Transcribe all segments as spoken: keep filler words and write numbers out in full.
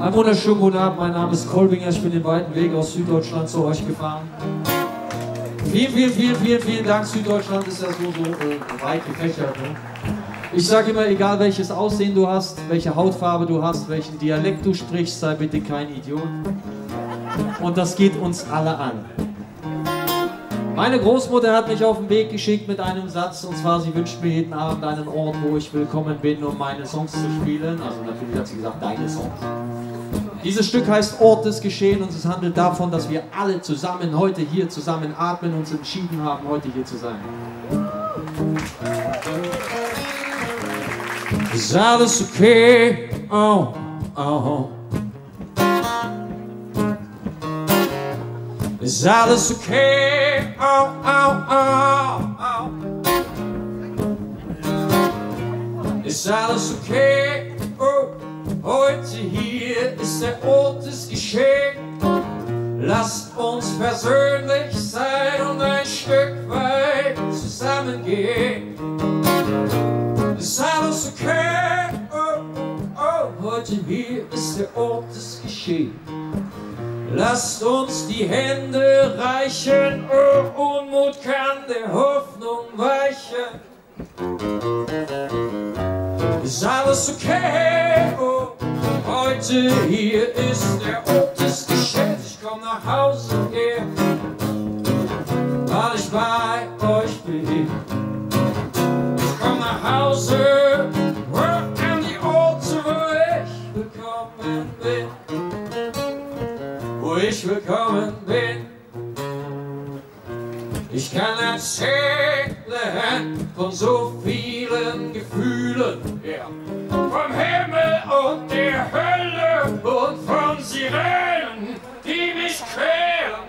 Einen wunderschönen guten Abend, mein Name ist Colbinger, ich bin den weiten Weg aus Süddeutschland zu euch gefahren. Vielen, vielen, vielen, vielen, vielen Dank, Süddeutschland ist ja so, so äh, weit gefächert. Ne? Ich sage immer, egal welches Aussehen du hast, welche Hautfarbe du hast, welchen Dialekt du sprichst, sei bitte kein Idiot. Und das geht uns alle an. Meine Großmutter hat mich auf den Weg geschickt mit einem Satz, und zwar, sie wünscht mir jeden Abend einen Ort, wo ich willkommen bin, um meine Songs zu spielen. Also natürlich hat sie gesagt, deine Songs. Dieses Stück heißt Ort des Geschehens und es handelt davon, dass wir alle zusammen heute hier zusammen atmen und uns entschieden haben, heute hier zu sein. Is alles okay? Oh, oh. Is alles okay? Oh, oh, oh. Is alles okay? Oh, heute hier ist der Ort des Geschehens. Lasst uns persönlich sein und ein Stück weit zusammengehen. Ist alles okay? Oh, oh, oh. Heute hier ist der Ort des Geschehens. Lasst uns die Hände reichen, oh, Unmut kann der Hoffnung weichen. Ist alles okay? Oh, heute hier ist der Ort des Geschehens. Ich komm nach Hause und gehe, weil ich bei euch bin. Ich komm nach Hause, oh, an die Orte, wo ich willkommen bin. Wo ich willkommen bin. Ich kann erzählen von so vielen Gefühlen, ja. Vom Himmel und der Hölle und von Sirenen, die mich quälen.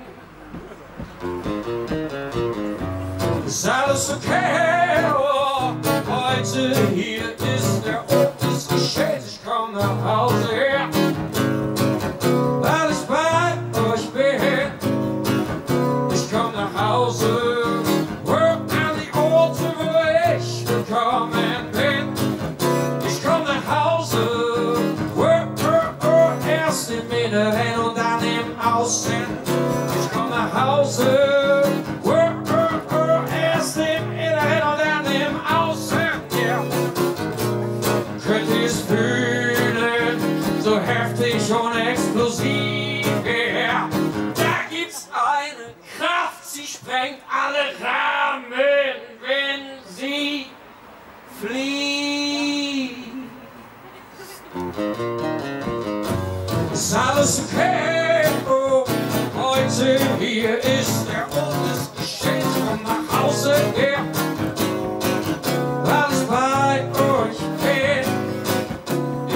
Ist alles okay? Oh, heute hier ist der Ort des Geschehens. Ich komm nach Hause her. Ich komm nach Hause, oh, oh, oh, erst im Inneren und dann im Außen. Yeah. Könnt ihr es fühlen, so heftig und explosiv. Yeah. Da gibt's eine Kraft, sie sprengt alle Rahmen, wenn sie fliegt. Ist alles okay? Hier ist der Ort des Geschehens, komm nach Hause her, weil ich bei euch bin.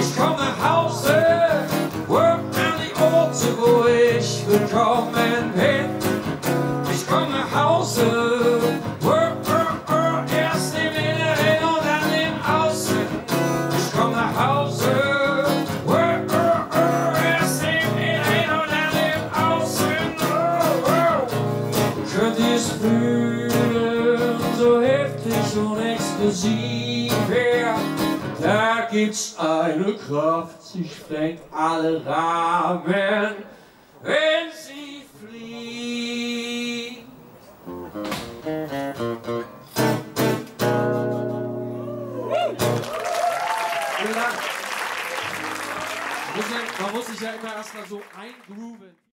Ich komm nach Hause, oh, an die Orte, wo ich willkommen bin. Ich komm nach Hause, oh, oh, oh, erst im Inneren und dann im Außen. Ich komm nach Hause. Da gibt's eine Kraft, sie sprengt alle Rahmen, wenn sie fliegt. Man muss sich ja immer erstmal so eingrooven.